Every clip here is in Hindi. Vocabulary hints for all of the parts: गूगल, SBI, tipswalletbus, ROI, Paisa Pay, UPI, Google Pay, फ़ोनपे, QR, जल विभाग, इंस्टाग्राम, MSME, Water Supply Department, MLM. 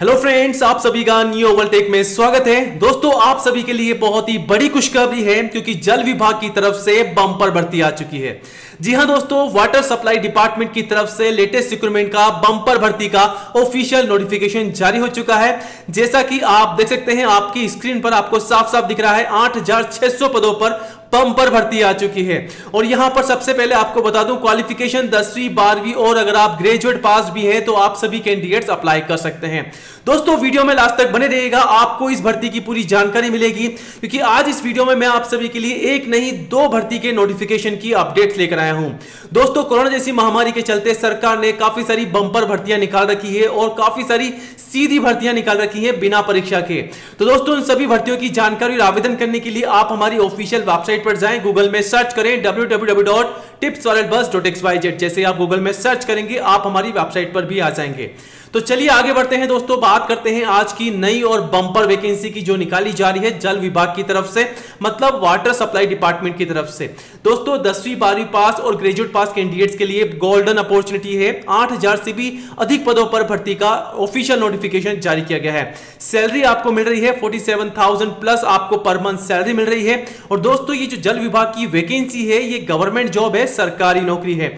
हेलो फ्रेंड्स, आप सभी का न्यू ओवरटेक में स्वागत है। दोस्तों, आप सभी के लिए बहुत ही बड़ी खुशखबरी है क्योंकि जल विभाग की तरफ से बम्पर भर्ती आ चुकी है। जी हां दोस्तों, वाटर सप्लाई डिपार्टमेंट की तरफ से लेटेस्ट रिक्रूटमेंट का बम्पर भर्ती का ऑफिशियल नोटिफिकेशन जारी हो चुका है। जैसा कि आप देख सकते हैं, आपकी स्क्रीन पर आपको साफ साफ दिख रहा है 8600 पदों पर बम्पर भर्ती आ चुकी है। और यहां पर सबसे पहले आपको बता दूं, क्वालिफिकेशन 10वीं 12वीं और अगर आप ग्रेजुएट पास भी हैं तो आप सभी कैंडिडेट्स अप्लाई कर सकते हैं। दोस्तों, वीडियो में लास्ट तक बने रहिएगा, आपको इस भर्ती की पूरी जानकारी मिलेगी क्योंकि आज इस वीडियो में मैं आप सभी के लिए एक नहीं दो भर्ती के नोटिफिकेशन की अपडेट लेकर आया हूं। दोस्तों, कोरोना जैसी महामारी के चलते सरकार ने काफी सारी बम्पर भर्तियां निकाल रखी है और काफी सारी सीधी भर्तियां निकाल रखी है बिना परीक्षा के। तो दोस्तों, उन सभी भर्तियों की जानकारी और आवेदन करने के लिए आप हमारी ऑफिशियल वेबसाइट पर जाएं, गूगल में सर्च करें www.tipswalletbus.xyz। जैसे आप गूगल में सर्च करेंगे आप हमारी वेबसाइट पर भी आ जाएंगे। तो चलिए आगे बढ़ते हैं दोस्तों, बात करते हैं आज की नई और बम्पर वैकेंसी की जो निकाली जा रही है जल विभाग की तरफ से, मतलब वाटर सप्लाई डिपार्टमेंट की तरफ से। दोस्तों, 10वीं 12वीं पास और ग्रेजुएट पास कैंडिडेट्स के लिए गोल्डन अपॉर्चुनिटी है। 8000 से भी अधिक पदों पर भर्ती का ऑफिशियल नोटिफिकेशन जारी किया गया है। सैलरी आपको मिल रही है 47,000 प्लस आपको पर मंथ सैलरी मिल रही है। और दोस्तों, ये जो जल विभाग की वैकेंसी है ये गवर्नमेंट जॉब है, सरकारी नौकरी है।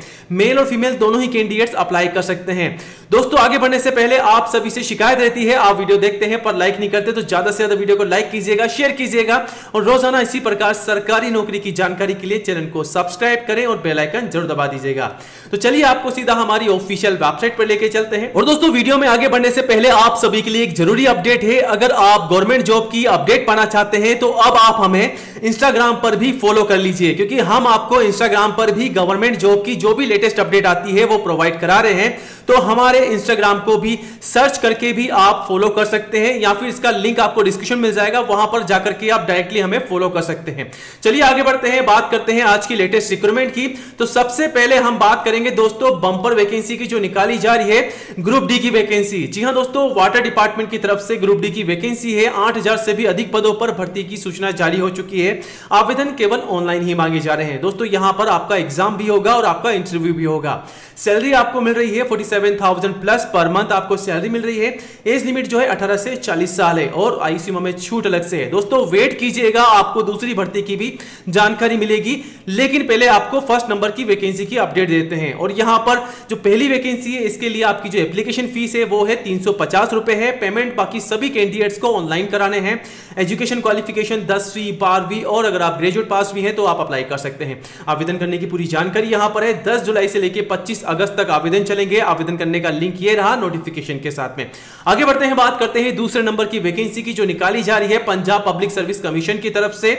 मेल और फीमेल दोनों ही कैंडिडेट्स अप्लाई कर सकते हैं। दोस्तों, आगे बढ़ने से पहले आप सभी से शिकायत रहती है, आप वीडियो देखते हैं पर लाइक नहीं करते, तो ज्यादा से ज्यादा वीडियो को लाइक कीजिएगा, शेयर कीजिएगा और रोजाना इसी प्रकार सरकारी नौकरी की जानकारी के लिए चैनल को सब्सक्राइब करें और बेल आइकन जरूर दबा दीजिएगा। तो चलिए आपको सीधा हमारी ऑफिशियल वेबसाइट पर लेके चलते हैं। और दोस्तों, वीडियो में आगे बढ़ने से पहले आप सभी के लिए एक जरूरी अपडेट है। अगर आप गवर्नमेंट जॉब की अपडेट पाना चाहते हैं तो अब आप हमें इंस्टाग्राम पर भी फॉलो कर लीजिए क्योंकि हम आपको इंस्टाग्राम पर भी गवर्नमेंट जॉब की जो भी लेटेस्ट अपडेट आती है वो प्रोवाइड करा रहे हैं। तो हमारे इंस्टाग्राम को भी सर्च करके भी आप फॉलो कर सकते हैं या फिर इसका लिंक आपको डिस्क्रिप्शन मिल जाएगा, वहां पर जाकर के आप डायरेक्टली हमें फॉलो कर सकते हैं। चलिए आगे बढ़ते हैं, बात करते हैं आज की लेटेस्ट रिक्रूटमेंट की। तो सबसे पहले हम बात करेंगे दोस्तों बम्पर वैकेंसी की जो निकाली जा रही है, ग्रुप डी की वैकेंसी। जी हां दोस्तों, वाटर डिपार्टमेंट की तरफ से ग्रुप डी की वैकेंसी है। 8000 से भी अधिक पदों पर भर्ती की सूचना जारी हो चुकी है। आवेदन केवल ऑनलाइन ही मांगे जा रहे हैं। दोस्तों, यहां पर आपका एग्जाम भी होगा और आपका इंटरव्यू भी होगा। सैलरी आपको मिल रही है 47,000 प्लस पर मंथ आपको सैलरी मिल रही है। एज लिमिट जो है 18 से 40 साल है और आईसीयू में छूट अलग से है। दोस्तों, वेट कीजिएगा, आपको दूसरी भर्ती की भी जानकारी मिलेगी, लेकिन पहले आपको फर्स्ट नंबर की वैकेंसी की अपडेट देते हैं। और यहां पर जो पहली वैकेंसी है इसके लिए आपकी जो एप्लीकेशन फीस है वो है 350 रुपए है। पेमेंट बाकी सभी कैंडिडेट्स को ऑनलाइन कराने हैं। एजुकेशन क्वालिफिकेशन 10वीं 12वीं और अगर आप ग्रेजुएट पास भी हैं तो आप अप्लाई कर सकते हैं। आवेदन करने की पूरी जानकारी यहां पर है। 10 जुलाई से लेकर 25 अगस्त तक आवेदन चलेंगे। आवेदन करने का लिंक ये रहा नोटिफिकेशन के साथ में। आगे बढ़ते हैं, बात करते हैं दूसरे नंबर की वैकेंसी की जो निकाली जा रही है पंजाब पब्लिक सर्विस कमीशन की तरफ से।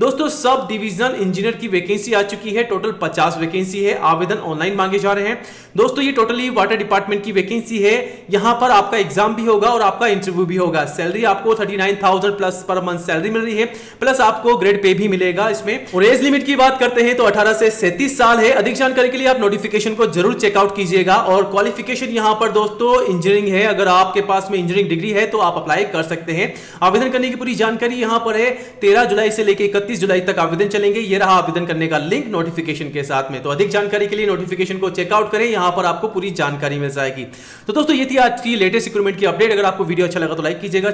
दोस्तों, सब डिविजनल इंजीनियर की वैकेंसी आ चुकी है। टोटल 50 वैकेंसी है। आवेदन ऑनलाइन मांगे जा रहे हैं। दोस्तों, ये टोटली वाटर डिपार्टमेंट की वैकेंसी है। यहां पर आपका एग्जाम भी होगा और आपका इंटरव्यू भी होगा। सैलरी आपको 39,000 प्लस पर मंथ सैलरी मिल रही है, प्लस आपको ग्रेड पे भी मिलेगा इसमें। और एज लिमिट की बात करते हैं तो 18 से 37 साल है। अधिक जानकारी के लिए आप नोटिफिकेशन को जरूर चेकआउट कीजिएगा। और क्वालिफिकेशन यहां पर दोस्तों इंजीनियरिंग है। अगर आपके पास में इंजीनियरिंग डिग्री है तो आप अप्लाई कर सकते हैं। आवेदन करने की पूरी जानकारी यहां पर है। 13 जुलाई से लेकर 31 जुलाई तक आवेदन चलेंगे। ये रहा आवेदन करने का लिंक नोटिफिकेशन के साथ में। तो अधिक जानकारी के लिए नोटिफिकेशन को चेकआउट करें, यहां पर आपको पूरी जानकारी मिल जाएगी। तो दोस्तों, ये थी आज की लेटेस्ट रिक्रूटमेंट की अपडेट। अगर आपको वीडियो अच्छा लगा तो लाइक कीजिएगा।